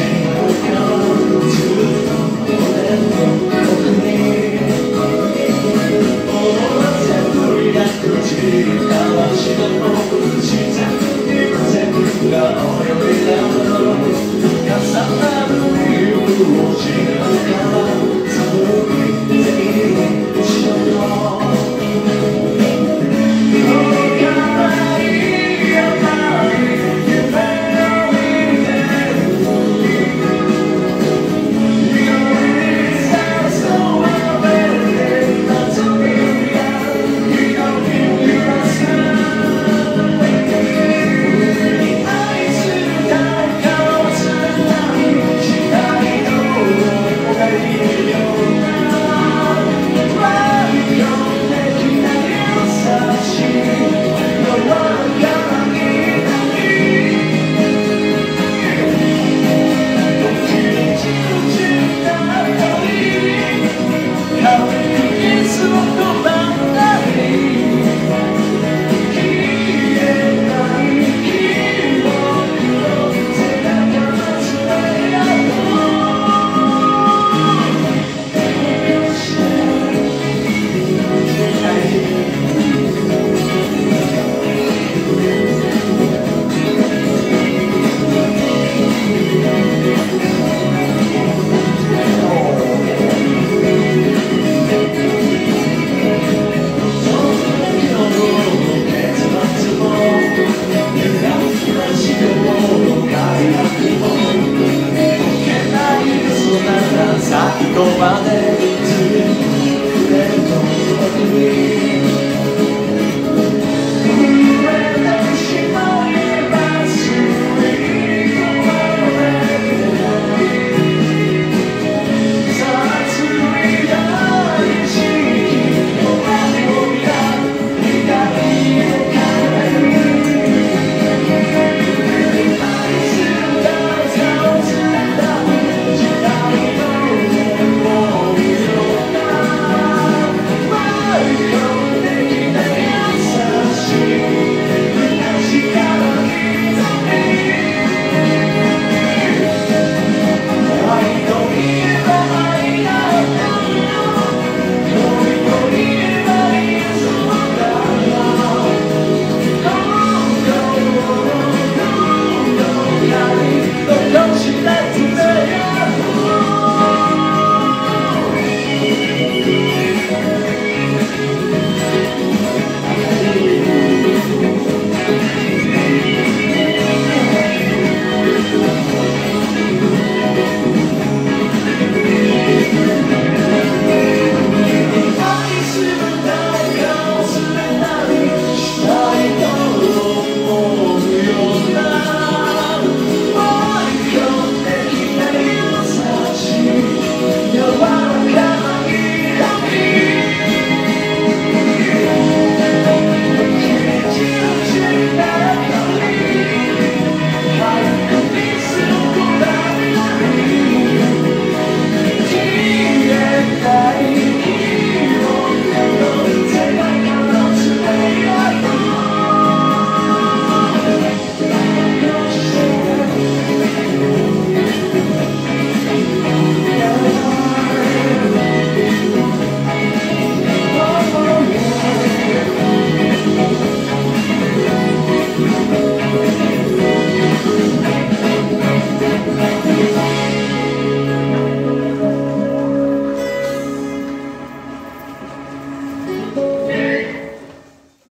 We'll be down the road, got some family, we'll